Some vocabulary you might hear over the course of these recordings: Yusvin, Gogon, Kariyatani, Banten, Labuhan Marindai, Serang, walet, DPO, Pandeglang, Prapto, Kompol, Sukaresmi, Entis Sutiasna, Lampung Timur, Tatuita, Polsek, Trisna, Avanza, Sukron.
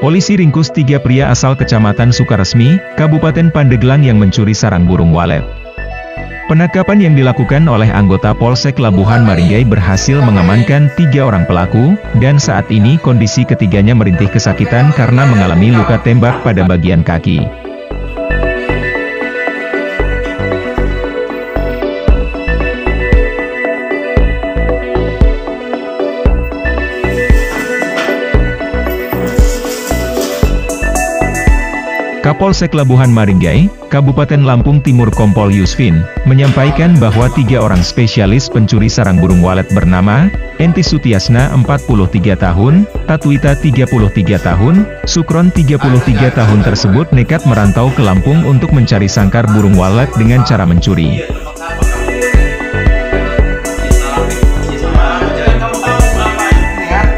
Polisi ringkus 3 pria asal Kecamatan Sukaresmi, Kabupaten Pandeglang yang mencuri sarang burung walet. Penangkapan yang dilakukan oleh anggota Polsek Labuhan Marindai berhasil mengamankan 3 orang pelaku, dan saat ini kondisi ketiganya merintih kesakitan karena mengalami luka tembak pada bagian kaki. Kapolsek Labuhan Marindai, Kabupaten Lampung Timur Kompol Yusvin, menyampaikan bahwa 3 orang spesialis pencuri sarang burung walet bernama Entis Sutiasna 43 tahun, Tatuita 33 tahun, Sukron 33 tahun tersebut nekat merantau ke Lampung untuk mencari sangkar burung walet dengan cara mencuri.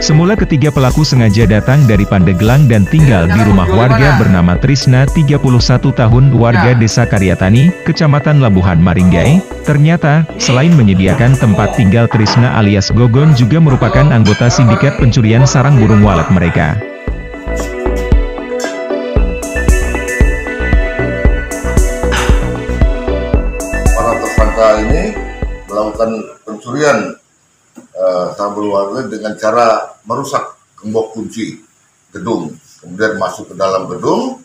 Semula ketiga pelaku sengaja datang dari Pandeglang dan tinggal di rumah warga bernama Trisna 31 tahun warga Desa Kariyatani, Kecamatan Labuhan Marindai. Ternyata, selain menyediakan tempat tinggal Trisna alias Gogon juga merupakan anggota sindikat pencurian sarang burung walet mereka. Para tersangka ini melakukan pencurian sarang burung walet dengan cara merusak gembok kunci gedung, kemudian masuk ke dalam gedung.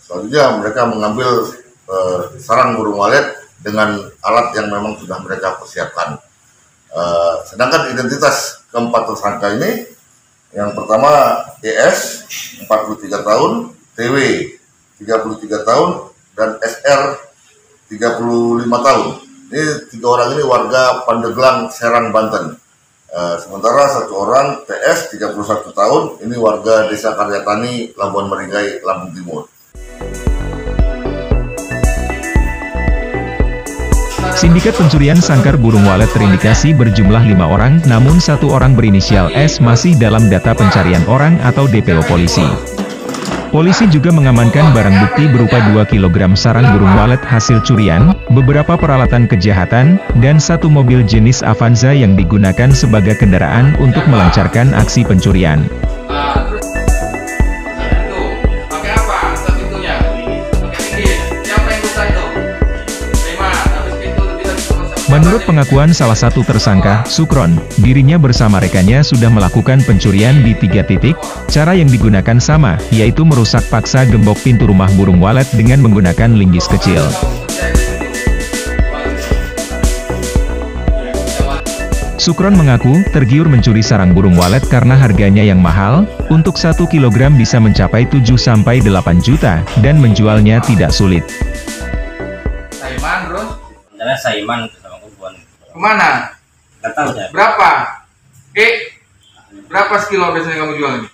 Selanjutnya mereka mengambil sarang burung walet dengan alat yang memang sudah mereka persiapkan. Sedangkan identitas keempat tersangka ini, yang pertama ES 43 tahun, TW 33 tahun, dan SR 35 tahun. Ini 3 orang ini warga Pandeglang, Serang, Banten. Sementara 1 orang TS 31 tahun ini warga Desa Kariyatani, Labuhan Marindai, Lampung Timur. Sindikat pencurian sangkar burung walet terindikasi berjumlah 5 orang, namun 1 orang berinisial S masih dalam data pencarian orang atau DPO polisi. Polisi juga mengamankan barang bukti berupa 2 kg sarang burung walet hasil curian, beberapa peralatan kejahatan, dan 1 mobil jenis Avanza yang digunakan sebagai kendaraan untuk melancarkan aksi pencurian. Menurut pengakuan salah satu tersangka, Sukron, dirinya bersama rekannya sudah melakukan pencurian di 3 titik. Cara yang digunakan sama, yaitu merusak paksa gembok pintu rumah burung walet dengan menggunakan linggis kecil. Sukron mengaku tergiur mencuri sarang burung walet karena harganya yang mahal, untuk 1 kg bisa mencapai 7–8 juta, dan menjualnya tidak sulit. Saiman sama Gogon. Kemana? Nggak tahu ya. Berapa? Berapa sekilo biasanya kamu jual ini?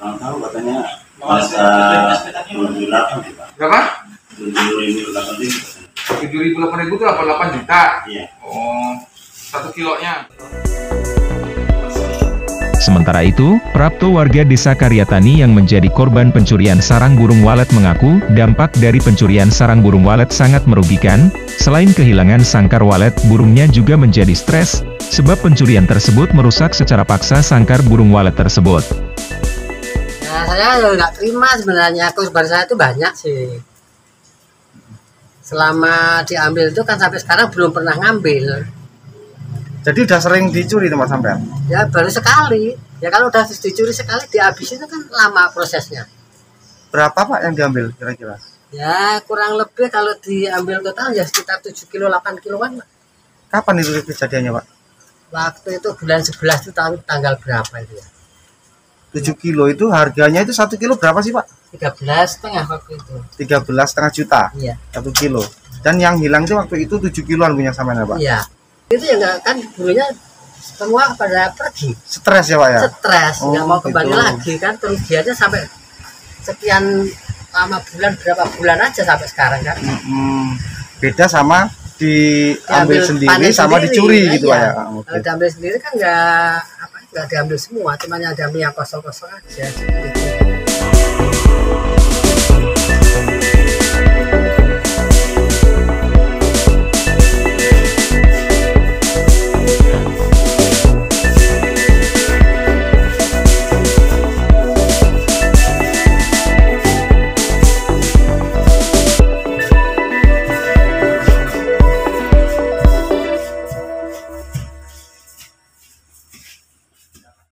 Nggak tahu katanya. Berapa? 7.800 itu 8 juta. Iya. Oh, 1 kilonya. Sementara itu, Prapto warga Desa Kariyatani yang menjadi korban pencurian sarang burung walet mengaku dampak dari pencurian sarang burung walet sangat merugikan. Selain kehilangan sangkar walet, burungnya juga menjadi stres, sebab pencurian tersebut merusak secara paksa sangkar burung walet tersebut. Nah, saya nggak terima sebenarnya, korban saya itu banyak sih. Selama diambil itu kan sampai sekarang belum pernah ngambil. Jadi udah sering dicuri tempat sampean? Ya baru sekali. Ya kalau udah dicuri sekali dihabisin itu kan lama prosesnya. Berapa Pak yang diambil kira-kira? Ya kurang lebih kalau diambil total ya sekitar 7–8 kiloan. Kapan itu kejadiannya Pak? Waktu itu bulan 11 itu tanggal berapa itu ya? 7 kilo itu harganya itu 1 kilo berapa sih Pak? 13,5 waktu itu. 13,5 juta? Iya. 1 kilo. Dan yang hilang itu waktu itu 7 kiloan punya sampean Pak? Iya. Itu ya nggak, kan gurunya semua pada pergi, stres ya Pak ya, stres nggak mau kembali gitu. Lagi kan kerugiannya sampai sekian lama bulan, berapa bulan aja sampai sekarang kan. Beda sama diambil sendiri sama dicuri ya, gitu Pak ya. Kalau diambil sendiri kan nggak diambil semua, cuma yang diambil yang kosong-kosong aja.